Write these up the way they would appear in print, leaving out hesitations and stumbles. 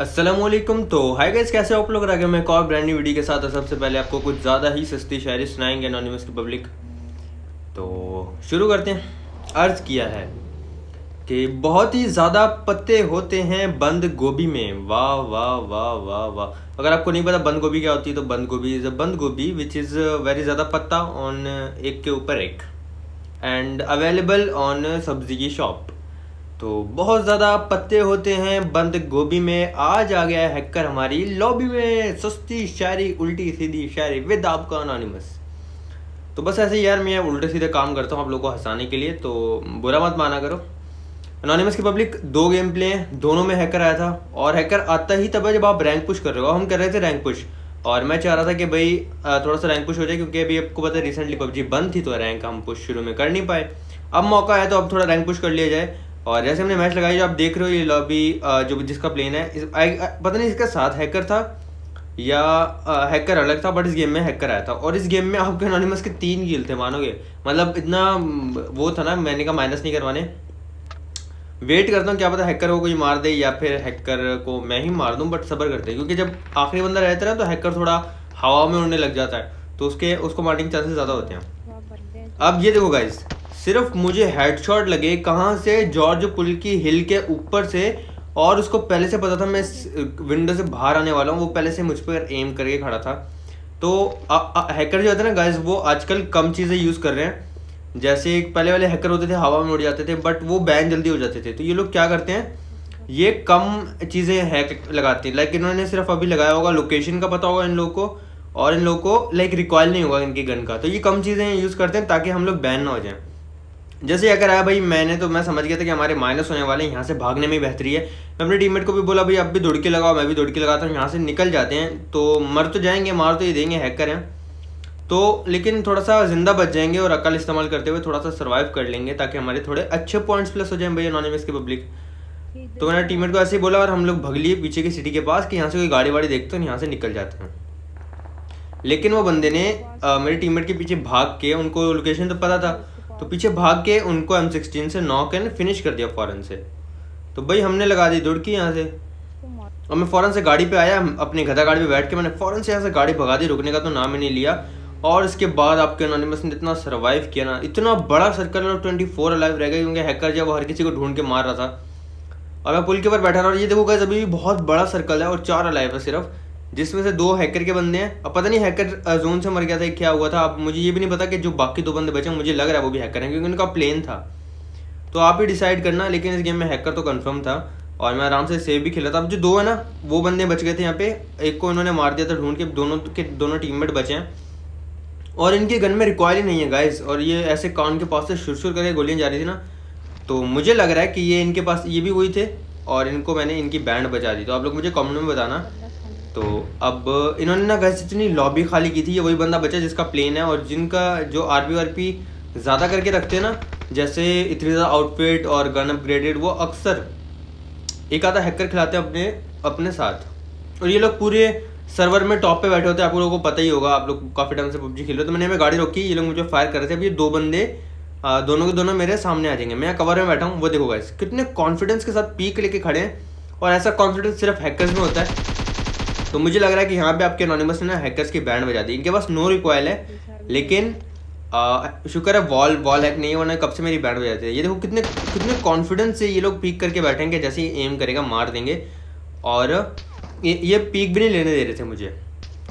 अस्सलामुअलैकुम। तो hi guys, कैसे हो आप लोग? आगे मैं एक और ब्रांड न्यू वीडियो के साथ। सबसे पहले आपको कुछ ज़्यादा ही सस्ती शायरी सुनाएंगे एनोनिमस की पब्लिक। तो शुरू करते हैं। अर्ज़ किया है कि बहुत ही ज़्यादा पत्ते होते हैं बंद गोभी में। वाह वाह वाह वाह वाह। अगर आपको नहीं पता बंद गोभी क्या होती है, तो बंद गोभी इज़ अ बंद गोभी विच इज़ वेरी ज़्यादा पत्ता ऑन एक के ऊपर एक एंड अवेलेबल ऑन सब्ज़ी की शॉप। तो बहुत ज़्यादा पत्ते होते हैं बंद गोभी में। आज आ गया है हैकर हमारी लॉबी में। सस्ती शायरी, उल्टी सीधी शायरी विद आपका एनोनिमस। तो बस ऐसे यार, मैं उल्टे सीधे काम करता हूँ आप लोगों को हंसाने के लिए, तो बुरा मत माना करो। एनोनिमस की पब्लिक 2 गेम प्ले हैं, दोनों में हैकर आया था। और हैकर आता ही तब है जब आप रैंक पुश कर रहे हो। हम कर रहे थे रैंक पुश, और मैं चाह रहा था कि भाई थोड़ा सा रैंक पुश हो जाए, क्योंकि अभी आपको पता है रिसेंटली पबजी बंद थी, तो रैंक हम पुश शुरू में कर नहीं पाए। अब मौका है तो अब थोड़ा रैंक पुश कर लिया जाए। और जैसे हमने मैच लगाई, जो आप देख रहे हो ये लॉबी जो जिसका प्लेन है, पता नहीं इसका साथ हैकर था या हैकर अलग था, बट इस गेम में हैकर आया था। और इस गेम में आपके एनोनिमस के 3 किल थे, मानोगे? मतलब इतना वो था ना, मैंने कहा माइनस नहीं करवाने, वेट करता हूँ क्या पता हैकर को कोई मार दे या फिर हैकर को मैं ही मार दूँ, बट सब्र करते हैं क्योंकि जब आखिरी बंदा रहता है ना तो हैकर थोड़ा हवा में उड़ने लग जाता है, तो उसको मारने के चांसेस ज़्यादा होते हैं। अब ये देखो गाइस, सिर्फ मुझे हेडशॉट लगे कहाँ से? जॉर्ज पुल की हिल के ऊपर से। और उसको पहले से पता था मैं विंडो से बाहर आने वाला हूँ, वो पहले से मुझ पर एम करके खड़ा था। तो हैकर जो होते हैं ना गाइस, वो आजकल कम चीज़ें यूज़ कर रहे हैं। जैसे पहले वाले हैकर होते थे हवा में उड़ जाते थे, बट वो बैन जल्दी हो जाते थे। तो ये लोग क्या करते हैं, ये कम चीज़ें हैक लगाते हैं। लाइक इन्होंने सिर्फ अभी लगाया होगा, लोकेशन का पता होगा इन लोगों को, और इन लोगों को लाइक रिकॉयल नहीं होगा इनकी गन का। तो ये कम चीज़ें यूज़ करते हैं ताकि हम लोग बैन ना हो जाएँ। जैसे अगर आया भाई, मैं समझ गया था कि हमारे माइनस होने वाले हैं, यहाँ से भागने में बेहतरी है। मैं अपने टीममेट को भी बोला भाई आप भी दुड़की लगाओ, मैं भी दुड़की लगाता हूँ, यहाँ से निकल जाते हैं। तो मर तो जाएंगे, मार तो ये देंगे, हैकर हैं तो, लेकिन थोड़ा सा जिंदा बच जाएंगे और अकल इस्तेमाल करते हुए थोड़ा सा सर्वाइव कर लेंगे ताकि हमारे थोड़े अच्छे पॉइंट्स प्लस हो जाएं भाई एनोनिमस की पब्लिक। तो मैंने टीममेट को ऐसे ही बोला और हम लोग भग लिए पीछे की सिटी के पास कि यहाँ से कोई गाड़ी वाड़ी देखते हैं, यहाँ से निकल जाते हैं। लेकिन वो बंदे ने मेरे टीममेट के पीछे भाग के, उनको लोकेशन तो पता था, तो पीछे भाग के उनको M16 से नॉक एंड फिनिश कर दिया फ़ौरन से। तो भाई हमने लगा दी दुड़की यहाँ से, और मैं फ़ौरन से गाड़ी पे आया, अपनी गधा गाड़ी पे बैठ के मैंने फ़ौरन से यहाँ से गाड़ी भगा दी, रुकने का तो नाम ही नहीं लिया। और इसके बाद आपके एनोनिमस ने इतना सर्वाइव किया ना, इतना बड़ा सर्कल और 24 अलाइव रह गया, क्योंकि हैकर जो वो हर किसी को ढूंढ के मार रहा था। और मैं पुल के ऊपर बैठा रहा, और ये देखो गाइस अभी भी बहुत बड़ा सर्कल है और 4 अलाइव है सिर्फ, जिसमें से 2 हैकर के बंदे हैं। अब पता नहीं हैकर जोन से मर गया था क्या हुआ था, अब मुझे ये भी नहीं पता कि जो बाकी 2 बंदे बचे, मुझे लग रहा है वो भी हैकर हैं क्योंकि उनका प्लेन था। तो आप ही डिसाइड करना, लेकिन इस गेम में हैकर तो कंफर्म था और मैं आराम से सेव भी खेला था। अब जो 2 है ना वो बंदे बच गए थे यहाँ पे, एक को इन्होंने मार दिया था ढूंढ के, दोनों टीममेट बचे हैं। और इनकी गन में रिकॉयल ही नहीं है गाइस, और ये ऐसे कान के पास से शुर करके गोलियाँ जा रही थी ना, तो मुझे लग रहा है कि ये इनके पास ये भी वही थे और इनको मैंने इनकी बैंड बजा दी। तो आप लोग मुझे कमेंट में बताना। तो अब इन्होंने ना गैस इतनी लॉबी खाली की थी, ये वही बंदा बचा जिसका प्लेन है और जिनका जो आरपी ज़्यादा करके रखते हैं ना, जैसे इतनी ज़्यादा आउटफिट और गन अपग्रेडेड, वो अक्सर एक आधा हैकर खिलाते हैं अपने साथ। और ये लोग पूरे सर्वर में टॉप पे बैठे होते हैं, आप लोगों को पता ही होगा, आप लोग काफ़ी टाइम से पबजी खेल रहे हो। तो मैंने हमें गाड़ी रोकी, ये लोग मुझे फायर कर रहे थे। अब ये 2 बंदे दोनों के दोनों मेरे सामने आ जाएंगे, मैं कवर में बैठा हूँ। वो देखो गैस कितने कॉन्फिडेंस के साथ पीक लेके खड़े हैं, और ऐसा कॉन्फिडेंस सिर्फ हैकर्स में होता है। तो मुझे लग रहा है कि यहाँ पे आपके एनोनिमस ने ना हैकर्स की बैंड बजा दी। इनके पास नो रिकॉयल है, लेकिन शुक्र है वॉल हैक नहीं है, वरना कब से मेरी बैंड बजाती है। ये देखो कितने कॉन्फिडेंस से ये लोग पीक करके बैठेंगे, जैसे ही एम करेगा मार देंगे। और ये पीक भी नहीं लेने दे रहे थे मुझे,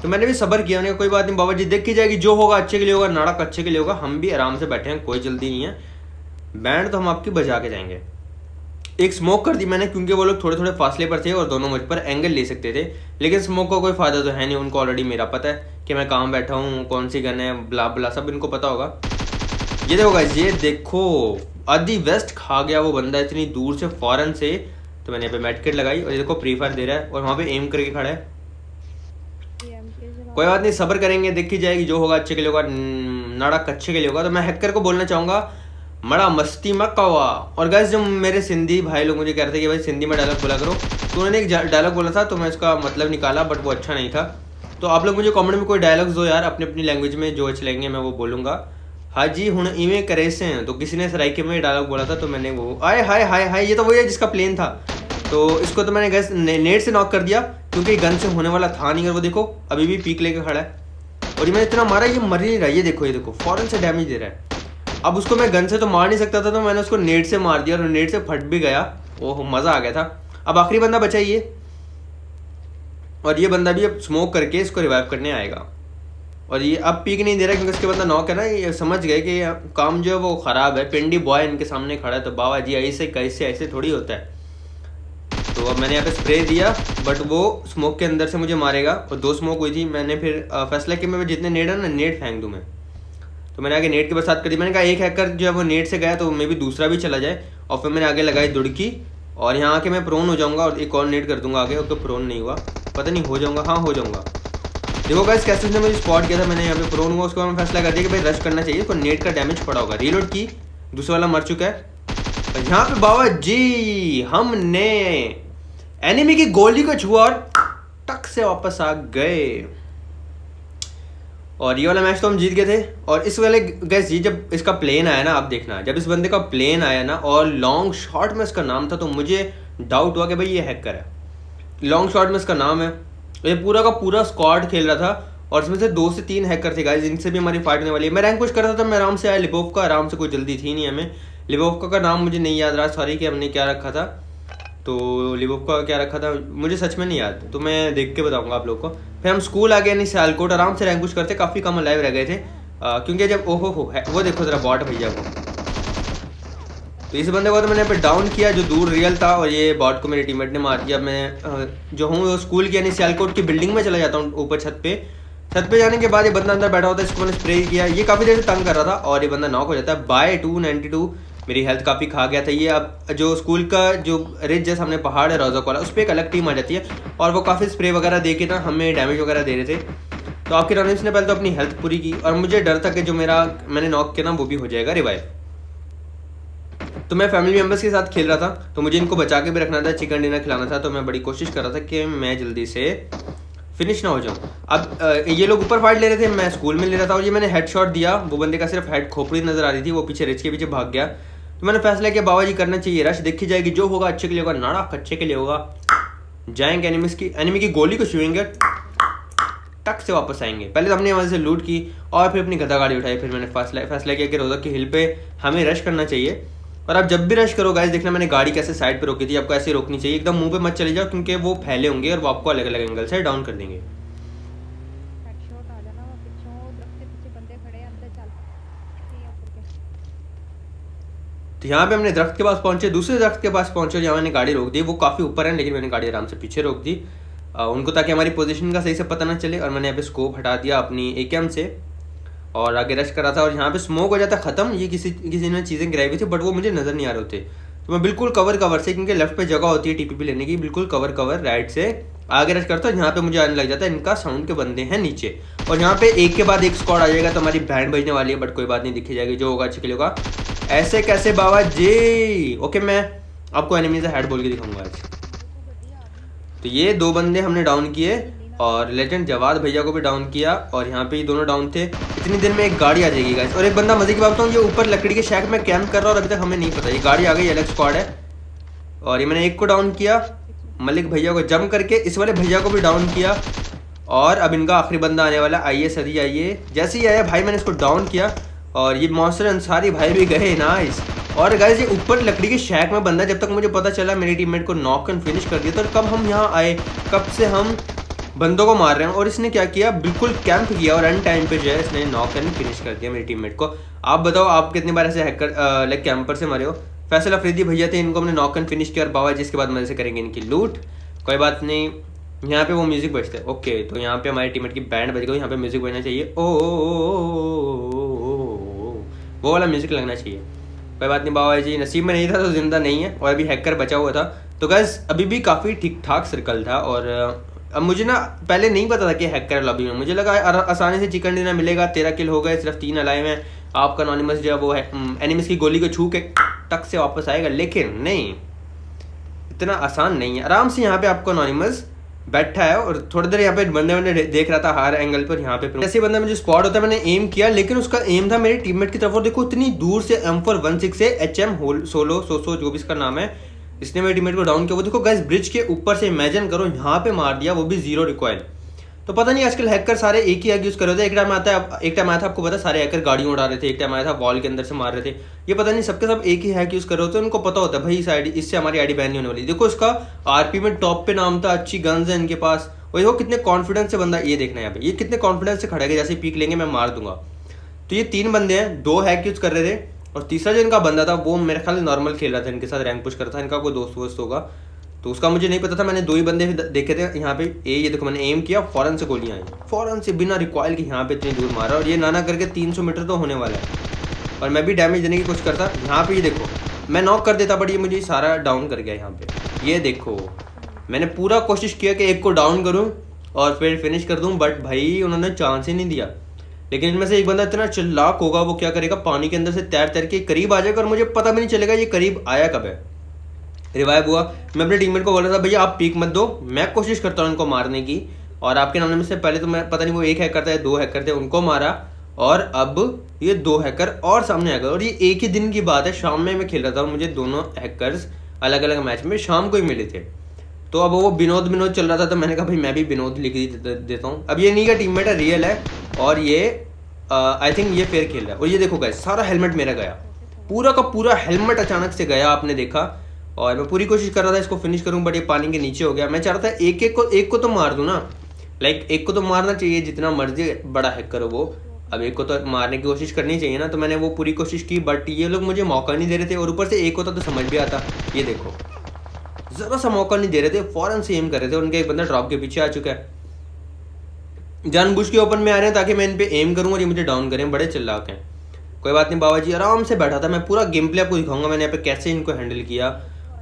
तो मैंने भी सब्र किया, उन्हें कोई बात नहीं बाबा जी, देखी जाएगी, जो होगा अच्छे के लिए होगा, नाड़क अच्छे के लिए होगा। हम भी आराम से बैठे हैं, कोई जल्दी नहीं है, बैंड तो हम आपकी बजा के जाएंगे। एक स्मोक कर दी मैंने क्योंकि वो लोग थोड़े थोड़े फासले पर थे और दोनों मुझ पर एंगल ले सकते थे, लेकिन स्मोक का कोई फ़ायदा तो है नहीं, उनको ऑलरेडी मेरा पता है कि मैं कहाँ बैठा हूँ, कौन सी गन है, ब्ला ब्ला सब इनको पता होगा। ये देखो गाइस, ये देखो आधी वेस्ट खा गया वो बंदा इतनी दूर से फ़ौरन से। तो मैंने यहाँ पे मेडकिट लगाई और ये देखो प्री फायर दे रहा है और वहाँ पर एम करके खड़ा है। कोई बात नहीं, सब्र करेंगे, देखी जाएगी, जो होगा अच्छे के लिए होगा, नाड़क अच्छे के लिए होगा। तो मैं हैकर को बोलना चाहूँगा मड़ा मस्ती मक्का हुआ। और गैस जो मेरे सिंधी भाई लोग मुझे कह रहे थे कि भाई सिंधी में डायलॉग बोला करो, तो उन्होंने एक डायलॉग बोला था, तो मैं उसका मतलब निकाला, बट वो अच्छा नहीं था। तो आप लोग मुझे कमेंट में कोई डायलॉग्स दो यार, अपनी अपनी लैंग्वेज में जो अच्छे लगेंगे मैं वो बोलूँगा। हाँ जी हूँ इवें करे से, तो किसी ने सराइके में डायलॉग बोला था, तो मैंने वो आए हाय हाय हाय, ये तो वही है जिसका प्लेन था। तो इसको तो मैंने गैस नेट से नॉक कर दिया क्योंकि गन से होने वाला था नहीं। और वो देखो अभी भी पीक लेके खड़ा है और ये मैंने इतना मारा ये मर नहीं रहा। ये देखो फौरन से डैमेज दे रहा है। अब उसको मैं गन से तो मार नहीं सकता था तो मैंने उसको नेट से मार दिया और नेट से फट भी गया। ओह मज़ा आ गया था। अब आखिरी बंदा बचा ये और ये बंदा भी अब स्मोक करके इसको रिवाइव करने आएगा। और ये अब पीक नहीं दे रहा क्योंकि इसके बंदा नॉक है ना। ये समझ गए कि काम जो है वो ख़राब है। पिंडी बॉय इनके सामने खड़ा है तो बाबा जी ऐसे कैसे ऐसे थोड़ी होता है। तो अब मैंने यहाँ पे स्प्रे दिया बट वो स्मोक के अंदर से मुझे मारेगा और दो स्मोक हुई थी। मैंने फिर फैसला किया मैं जितने नेट है ना नेट फेंक दूँ मैं। तो मैंने आगे नेट के बरसात कर दी। मैंने कहा एक हैकर जो है वो नेट से गया तो मे भी दूसरा भी चला जाए। और फिर मैंने आगे लगाई दुड़की और यहाँ आके मैं प्रोन हो जाऊँगा और एक और नेट कर दूँगा आगे। और तो प्रोन नहीं हुआ, पता नहीं हो जाऊँगा, हाँ हो जाऊँगा। देखो गाइस कैसे उसने मुझे स्पॉट किया था। मैंने यहाँ पे प्रोन हुआ, उसको मैंने फैसला कर दिया कि भाई रश करना चाहिए, तो नेट का डैमेज पड़ा होगा। रीलोड की, दूसरा वाला मर चुका है। और यहाँ पे बाबा जी हमने एनिमी की गोली को छुआ और टक से वापस आ गए। और ये वाला मैच तो हम जीत गए थे। और इस वाले गाइस ये जब इसका प्लेन आया ना, आप देखना जब इस बंदे का प्लेन आया ना और लॉन्ग शॉट में इसका नाम था तो मुझे डाउट हुआ कि भाई ये हैकर है। लॉन्ग शॉट में इसका नाम है। ये पूरा का पूरा स्क्वाड खेल रहा था और इसमें से 2 से 3 हैकर थे गाइस, जिनसे भी हमारी फाइट होने वाली है। मैं रैंक पुश कर रहा था, मैं आराम से आया लिबोवका, आराम से, कोई जल्दी थी नहीं हमें। लिबोवका का नाम मुझे नहीं याद रहा, सॉरी कि हमने क्या रखा था। तो लिबोवका क्या रखा था मुझे सच में नहीं याद, तो मैं देख के बताऊंगा आप लोग को। फिर हम स्कूल आ गए यानी सियालकोट, आराम से रैंक पुश करते, काफ़ी कम लाइव रह गए थे क्योंकि जब ओहो हो वो देखो ज़रा बॉट भैया को। तो इस बंदे को तो मैंने यहाँ पे डाउन किया जो दूर रियल था और ये बॉट को मेरे टीममेट ने मार दिया। मैं जो हूँ वो स्कूल की यानी सियालकोट की बिल्डिंग में चला जाता हूँ ऊपर छत पे। छत पे जाने के बाद ये बंदा अंदर बैठा होता है, इसको मैंने स्प्रे किया, ये काफ़ी देर से तंग कर रहा था और ये बंदा नॉक हो जाता है बाय 292। मेरी हेल्थ काफ़ी खा गया था ये। अब जो स्कूल का जो रिज है सामने पहाड़ है रोजा वाला, उस पर एक अलग टीम आ जाती है और वो काफ़ी स्प्रे वगैरह दे के ना हमें डैमेज वगैरह दे रहे थे। तो आपके रनिंग ने पहले तो अपनी हेल्थ पूरी की और मुझे डर था कि जो मैंने नॉक किया ना वो भी हो जाएगा रिवाइव। तो मैं फैमिली मेम्बर्स के साथ खेल रहा था तो मुझे इनको बचा के भी रखना था, चिकन डिनर खिलाना था, तो मैं बड़ी कोशिश कर रहा था कि मैं जल्दी से फिनिश ना हो जाऊं। अब ये लोग ऊपर फाइट ले रहे थे, मैं स्कूल में ले रहा था और ये मैंने हेडशॉट दिया, वो बंदे का सिर्फ हेड खोपड़ी नज़र आ रही थी, वो पीछे रिच के पीछे भाग गया। तो मैंने फैसला किया बाबा जी करना चाहिए रश, देखी जाएगी, जो होगा अच्छे के लिए होगा, नाड़ा कच्चे के लिए होगा। जाएंगे एनिमी की गोली को छुएंगे, टक से वापस आएंगे। पहले तो हमने वहाँ से लूट की और फिर अपनी गदा गाड़ी उठाई। फिर मैंने फैसला किया कि रोजा की हिल पर हमें रश करना चाहिए। और आप जब भी रश करो गाइस देखना मैंने गाड़ी कैसे साइड पर रोकी थी, आपको ऐसे रोकनी चाहिए, एकदम मुंह पे मत चले जाओ क्योंकि वो फैले होंगे और वो आपको अलग अलग एंगल से डाउन कर देंगे। तो यहाँ पे हमने दरख्त के पास पहुंचे, दूसरे दरख्त के पास पहुंचे, यहाँ मैंने गाड़ी रोक दी। वो काफ़ी ऊपर है लेकिन मैंने गाड़ी आराम से पीछे रोक दी उनको, ताकि हमारी पोजिशन का सही से पता ना चले। और मैंने यहाँ पे स्कोप हटा दिया अपनी एकेएम से और आगे रश करा था। और यहाँ पे स्मोक हो जाता ख़त्म, ये किसी ने चीज़ें गिराई हुई थी बट वो मुझे नज़र नहीं आ रहे होते। तो मैं बिल्कुल कवर से, क्योंकि लेफ्ट पे जगह होती है टीपीपी लेने की, बिल्कुल कवर राइट से आगे रश करता हूँ। यहाँ पे मुझे आने लग जाता है, इनका साउंड के बंदे हैं नीचे और यहाँ पे एक के बाद एक स्क्वाड आ जाएगा तो हमारी बैंड बजने वाली है। बट कोई बात नहीं, दिखी जाएगी, जो होगा अच्छे के लिए होगा। ऐसे कैसे बाबा जी। ओके मैं आपको एनिमी से हेड बोल के दिखाऊंगा आज। तो ये 2 बंदे हमने डाउन किए और लेजेंड जवाद भैया को भी डाउन किया और यहाँ पे ये दोनों डाउन थे। इतनी देर में एक गाड़ी आ जाएगी गाइस। और एक बंदा मजे की बात बताऊँ, ये ऊपर लकड़ी के शेक में कैंप कर रहा और अभी तक हमें नहीं पता। ये गाड़ी आ गई, अलग स्क्वाड है। और ये मैंने एक को डाउन किया, मलिक भैया को जम करके, इस वाले भैया को भी डाउन किया और अब इनका आखिरी बंदा आने वाला। आइए सरी आइए, जैसे ही आया भाई मैंने इसको डाउन किया और ये मौसर अंसारी भाई भी गए नाइस। और गाइस ये ऊपर लकड़ी के शेक में बंदा, जब तक मुझे पता चला मेरी टीममेट को नॉक एंड फिनिश कर दिया। तो कब हम यहाँ आए, कब से हम बंदों को मार रहे हैं और इसने क्या किया, बिल्कुल कैंप किया और एंड टाइम पे जो है इसने नॉक एंड फिनिश कर दिया मेरी टीममेट को। आप बताओ आप कितनी बार ऐसे हैकर लाइक कैंपर से मारे हो। फैसल अफरीदी भैया थे, इनको हमने नॉक एंड फिनिश किया और बाबा जी इसके बाद मजे से करेंगे इनकी लूट। कोई बात नहीं, यहाँ पे वो म्यूजिक बजते है। ओके तो यहाँ पे हमारी टीममेट की बैंड बज गई, यहाँ पे म्यूजिक बजना चाहिए, ओ वो वाला म्यूजिक लगना चाहिए। कोई बात नहीं, बाबा जी नसीब में नहीं था तो जिंदा नहीं है और अभी हैकर बचा हुआ था। तो गाइस अभी भी काफ़ी ठीक ठाक सर्कल था और अब मुझे ना पहले नहीं पता था कि हैकर लॉबी में, मुझे लगा आसानी से चिकन डिनर मिलेगा। 13 किल हो गए, सिर्फ 3 अलाइव हैं। आपका एनोनिमस जो है वो एनिमस की गोली को छू के टक से वापस आएगा, लेकिन नहीं, इतना आसान नहीं है। आराम से यहाँ पे आपका एनोनिमस बैठा है और थोड़ी देर यहाँ पे बंदे देख रहा था हर एंगल पर। यहाँ पे ऐसे बंदा मुझे स्पॉट होता है, मैंने एम किया लेकिन उसका एम था मेरे टीममेट की तरफ और देखो इतनी दूर से M416 से HM 1600 जो भी इसका नाम है इसने मेरे टीममेट को डाउन किया। वो देखो गाइस ब्रिज के ऊपर से इमेजिन करो, यहाँ पे मार दिया, वो भी जीरो रिकॉइल। तो पता नहीं आजकल हैकर सारे एक ही हैक यूज़ कर रहे थे। एक टाइम आया था आपको पता सारे हैकर गाड़ियों उड़ा रहे थे, एक टाइम आया था वॉल के अंदर से मार रहे थे। ये पता नहीं सबके सब एक ही हैक यूज़ कर रहे होते हैं, उनको पता होता है भाई इस आईडी, इससे हमारी आईडी बैन नहीं होने वाली। देखो इसका आरपी में टॉप पे नाम था, अच्छी गन्स है इनके पास, और देखो कितने कॉन्फिडेंस से बंदा, ये देखना है यहाँ पे ये कितने कॉन्फिडेंस से खड़ा है, जैसे पीक लेंगे मैं मार दूंगा। तो ये तीन बंदे हैं, दो हैक यूज़ कर रहे थे और तीसरा जो इनका बंदा था वो मेरे ख्याल नॉर्मल खेल रहा था, इनके साथ रैंक पुश करता था, इनका कोई दोस्त वोस्त होगा। तो उसका मुझे नहीं पता था, मैंने दो ही बंदे देखे थे यहाँ पे। ये देखो मैंने एम किया, फ़ौरन से गोलियाँ आई, फ़ौरन से बिना रिकॉइल के यहाँ पे इतनी दूर मारा, और ये नाना करके 300 मीटर तो होने वाला है, और मैं भी डैमेज देने की कोशिश करता। यहाँ पे ये देखो मैं नॉक कर देता, बट ये मुझे सारा डाउन कर गया यहाँ पे। ये देखो मैंने पूरा कोशिश किया कि एक को डाउन करूँ और फिर फिनिश कर दूँ, बट भाई उन्होंने चांस ही नहीं दिया। लेकिन इनमें से एक बंदा इतना चिल्लाक होगा, वो क्या करेगा पानी के अंदर से तैर तैर के करीब आ जाएगा और मुझे पता भी नहीं चलेगा ये करीब आया कब है। रिवाइव हुआ, मैं अपने टीममेट को बोल रहा था भैया आप पीक मत दो, मैं कोशिश करता हूँ उनको मारने की। और आपके नाम में से पहले तो मैं पता नहीं वो एक हैकर था या दो हैकर थे, उनको मारा, और अब ये दो हैकर और सामने हैकर। और ये एक ही दिन की बात है, शाम में मैं खेल रहा था और मुझे दोनों हैकर्स अलग अलग मैच में शाम को ही मिले थे। तो अब वो विनोद चल रहा था, तो मैंने कहा भाई मैं भी विनोद लिख देता हूँ। अब ये नहीं का टीममेट है, रियल है, और ये आई थिंक ये फेयर खेल रहा है। और ये देखो गाइस सारा हेलमेट मेरा गया, पूरा का पूरा हेलमेट अचानक से गया, आपने देखा। और मैं पूरी कोशिश कर रहा था इसको फिनिश करूं, बट ये पानी के नीचे हो गया। मैं चाह रहा था एक को तो मार दूं ना, लाइक एक को तो मारना चाहिए, जितना मर्जी बड़ा हैक करो वो, अब एक को तो मारने की कोशिश करनी चाहिए ना। तो मैंने वो पूरी कोशिश की, बट ये लोग मुझे मौका नहीं दे रहे थे, और ऊपर से एक होता तो समझ भी आता। ये देखो ज़रा सा मौका नहीं दे रहे थे, फ़ौरन से एम कर रहे थे। उनका एक बंदा ड्रॉप के पीछे आ चुका है, जानबूझ के ओपन में आ रहे हैं ताकि मैं इन पे एम करूँ और ये मुझे डाउन करें। बड़े चिल्लाक हैं, कोई बात नहीं बाबा जी, आराम से बैठा था। मैं पूरा गेम प्ले आपको दिखाऊंगा मैंने यहाँ पे कैसे इनको हैंडल किया,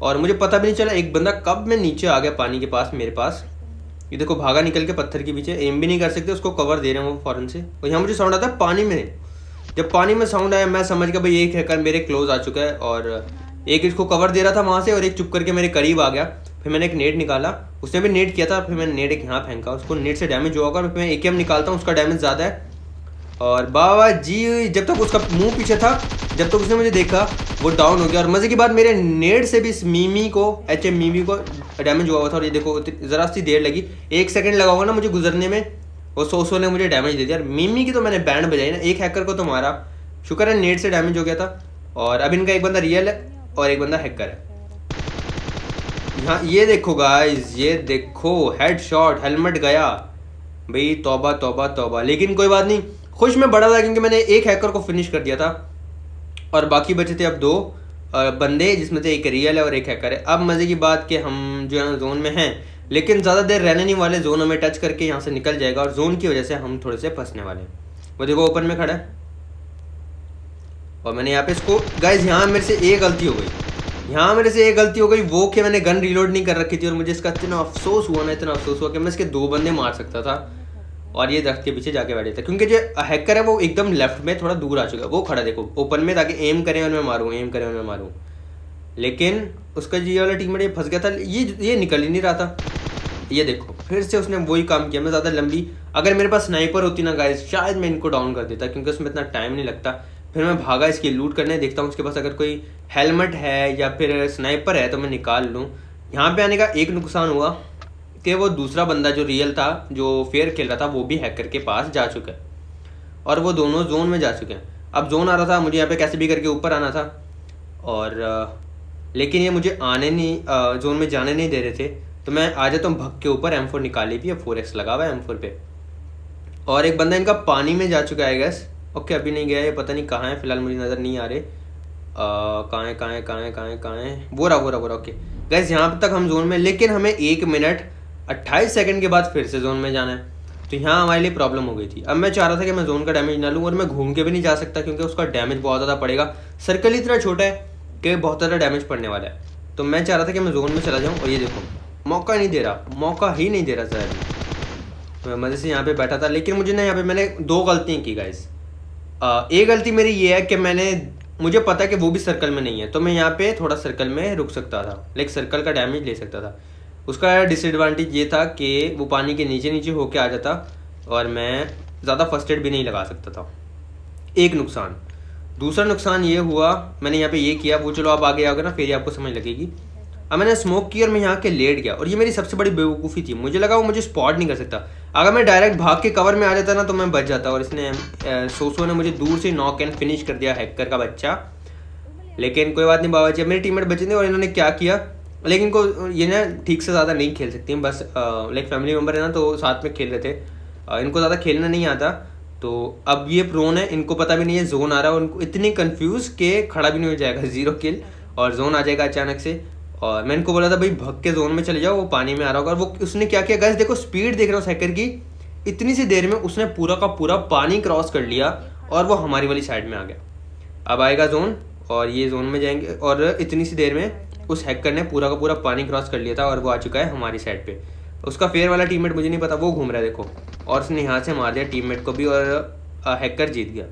और मुझे पता भी नहीं चला एक बंदा कब मैं नीचे आ गया पानी के पास मेरे पास। ये देखो भागा निकल के पत्थर के पीछे, एम भी नहीं कर सकते, उसको कवर दे रहे हैं वो फ़ौरन से। और यहाँ मुझे साउंड आता है पानी में, जब पानी में साउंड आया मैं समझ गया भाई एक हैकर मेरे क्लोज आ चुका है, और एक इसको कवर दे रहा था वहाँ से, और एक चुप करके मेरे करीब आ गया। फिर मैंने एक नेट निकाला, उसने भी नेट किया था, फिर मैंने नेट एक यहाँ फेंका, उसको नेट से डैमेज हुआ होगा। फिर मैं एकेएम निकालता हूँ, उसका डैमेज ज़्यादा है, और बाबा जी जब तक उसका मुंह पीछे था, जब तक उसने मुझे देखा वो डाउन हो गया। और मज़े की बात मेरे नेट से भी इस मीमी को, HM मीमी को डैमेज हुआ था। और ये देखो ज़रा सी देर लगी, 1 सेकेंड लगा होगा ना मुझे गुजरने में, और सोसो ने मुझे डैमेज दे दिया। और मीमी की तो मैंने बैंड बजाई ना, एक हैकर को तो मारा, शुक्र है नेट से डैमेज हो गया था। और अब इनका एक बंदा रियल है और एक बंदा हैकर है। हाँ ये देखो गाइस, ये देखो हेडशॉट, हेलमेट गया, भाई तौबा तौबा तौबा। लेकिन कोई बात नहीं, खुश में बड़ा था क्योंकि मैंने एक हैकर को फिनिश कर दिया था, और बाकी बचे थे अब दो बंदे, जिसमें से एक रियल है और एक हैकर है। अब मज़े की बात कि हम जो है जोन में हैं, लेकिन ज़्यादा देर रहने नहीं वाले, जोन हमें टच करके यहाँ से निकल जाएगा, और जोन की वजह से हम थोड़े से फंसने वाले हैं। वो देखो ओपन में खड़ा है, और मैंने यहाँ पे इसको गाइज, यहाँ मेरे से एक गलती हो गई, वो कि मैंने गन रीलोड नहीं कर रखी थी, और मुझे इसका इतना अफसोस हुआ ना, इतना अफसोस हुआ कि मैं इसके दो बंदे मार सकता था, और ये दरख्त के पीछे जाके बैठे थे। क्योंकि जो हैकर है वो एकदम लेफ्ट में थोड़ा दूर आ चुका है, वो खड़ा देखो ओपन में, ताकि एम करें और मैं मारूँ, एम करें और मैं मारूँ। लेकिन उसका जी वाला टीममेट ये फंस गया था, ये निकल ही नहीं रहा था। ये देखो फिर से उसने वही काम किया, मैं ज़्यादा लंबी, अगर मेरे पास स्नाइपर होती ना गाइस शायद मैं इनको डाउन कर देता, क्योंकि उसमें इतना टाइम नहीं लगता। फिर मैं भागा इसकी लूट करने, देखता हूँ उसके पास अगर कोई हेलमेट है या फिर स्नाइपर है तो मैं निकाल लूँ। यहाँ पे आने का एक नुकसान हुआ कि वो दूसरा बंदा जो रियल था, जो फेयर खेल रहा था, वो भी हैकर के पास जा चुका है, और वो दोनों जोन में जा चुके हैं। अब जोन आ रहा था, मुझे यहाँ पे कैसे भी करके ऊपर आना था, और लेकिन ये मुझे आने नहीं, जोन में जाने नहीं दे रहे थे। तो मैं आ जाता हूँ भग के ऊपर, M4 निकाली भी, 4x लगा हुआ है M4 पे, और एक बंदा इनका पानी में जा चुका है गैस। ओके अभी नहीं गया ये, पता नहीं कहाँ है, फिलहाल मुझे नज़र नहीं आ रहे, कहाँ है, वो रहा। ओके गैस यहाँ तक हम जोन में, लेकिन हमें 1 मिनट 28 सेकंड के बाद फिर से जोन में जाना है, तो यहाँ हमारे लिए प्रॉब्लम हो गई थी। अब मैं चाह रहा था कि मैं जोन का डैमेज ना लूँ, और मैं घूम के भी नहीं जा सकता क्योंकि उसका डैमेज बहुत ज़्यादा पड़ेगा, सर्कल इतना छोटा है कि बहुत ज़्यादा डैमेज पड़ने वाला है। तो मैं चाह रहा था कि मैं जोन में चला जाऊँ, और ये देखो मौका नहीं दे रहा, शायद मैं मज़े से यहाँ पर बैठा था। लेकिन मुझे ना यहाँ पर मैंने दो गलतियाँ की गाइस। एक गलती मेरी ये है कि मुझे पता है कि वो भी सर्कल में नहीं है, तो मैं यहाँ पे थोड़ा सर्कल में रुक सकता था, लेकिन सर्कल का डैमेज ले सकता था। उसका डिसएडवांटेज ये था कि वो पानी के नीचे होके आ जाता, और मैं ज़्यादा फर्स्ट एड भी नहीं लगा सकता था, एक नुकसान। दूसरा नुकसान ये हुआ मैंने यहाँ पे ये किया, वो चलो आप आगे आओगे ना फिर ही आपको समझ लगेगी। अब मैंने स्मोक की और मैं यहाँ के लेट गया और ये मेरी सबसे बड़ी बेवकूफ़ी थी। मुझे लगा वो मुझे स्पॉट नहीं कर सकता, अगर मैं डायरेक्ट भाग के कवर में आ जाता ना तो मैं बच जाता। और इसने सोसो ने मुझे दूर से नॉक एंड फिनिश कर दिया, हैकर का बच्चा। लेकिन कोई बात नहीं बाबा जी, मेरे टीममेट बचे थे और इन्होंने क्या किया, लेकिन को ये ना ठीक से ज़्यादा नहीं खेल सकती हैं, बस लाइक फैमिली मेम्बर है ना तो साथ में खेल रहे थे, इनको ज़्यादा खेलना नहीं आता। तो अब ये प्रोन है, इनको पता भी नहीं है जोन आ रहा है, उनको इतने कंफ्यूज के खड़ा भी नहीं हो जाएगा, जीरो किल और जोन आ जाएगा अचानक से। और मैं इनको बोला था भाई भग के जोन में चले जाओ, वो पानी में आ रहा होगा। और वो उसने क्या किया गाइस, देखो स्पीड देख रहा हूँ हैकर की, इतनी सी देर में उसने पूरा का पूरा पानी क्रॉस कर लिया और वो हमारी वाली साइड में आ गया। अब आएगा जोन और ये जोन में जाएंगे और इतनी सी देर में उस हैकर ने पूरा का पूरा पानी क्रॉस कर लिया था और वो आ चुका है हमारी साइड पे। उसका फेयर वाला टीममेट मुझे नहीं पता, वो घूम रहा है देखो, और उसने यहाँ से मार दिया टीममेट को भी और हैकर जीत गया।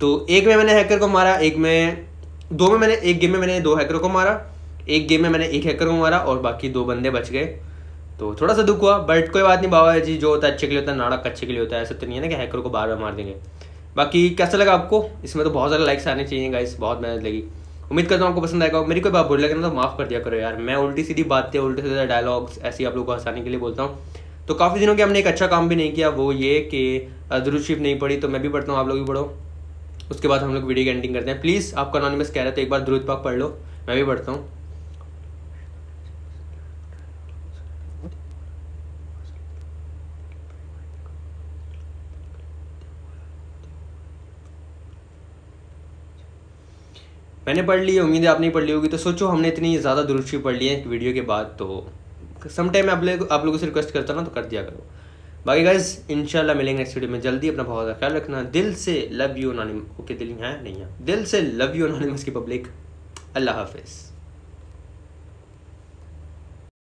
तो एक में मैंने हैकर को मारा, एक में दो में मैंने एक गेम में मैंने दो हैकर को मारा, एक गेम में मैंने एक हैकर को मारा और बाकी दो बंदे बच गए। तो थोड़ा सा दुख हुआ बट कोई बात नहीं बाबा जी, जो होता है अच्छे के लिए होता है, नाड़क अच्छे के लिए होता है। ऐसा तो नहीं है ना कि हैकर को बार बार मार देंगे। बाकी कैसा लगा आपको, इसमें तो बहुत सारे लाइक्स आने चाहिए गाइस, बहुत मेहनत लगी। उम्मीद करता हूँ आपको पसंद आएगा। मेरी कोई बात बुरी लगे ना तो माफ़ कर दिया करो यार, मैं उल्टी सीधी बातें उल्टे सीधे डायलॉग्स ऐसी आप लोगों को हंसाने के लिए बोलता हूँ। तो काफ़ी दिनों के हमने एक अच्छा काम भी नहीं किया, वो ये कि दुरुशिप नहीं पढ़ी, तो मैं भी पढ़ता हूँ आप लोग भी पढ़ो। उसके बाद हम लोग वीडियो की एंडिंग करते हैं। प्लीज़ आपका एनोनिमस कह रहा था एक बार दुरूद पाक पढ़ लो, मैं भी पढ़ता हूँ। मैंने पढ़ ली है, उम्मीद है आपने पढ़ ली होगी। तो सोचो हमने इतनी ज़्यादा दुरुस्ती पढ़ ली है वीडियो के बाद, तो समटाइम आप लोगों से रिक्वेस्ट करता हूँ ना तो कर दिया करो। बाकी गाइज इंशाल्लाह मिलेंगे नेक्स्ट वीडियो में जल्दी, अपना बहुत ज़्यादा ख्याल रखना। दिल से लव यू एनोनिमस। ओके दिल यहाँ नहीं है, दिल से लव यू एनोनिमस की पब्लिक। अल्लाह हाफिज़।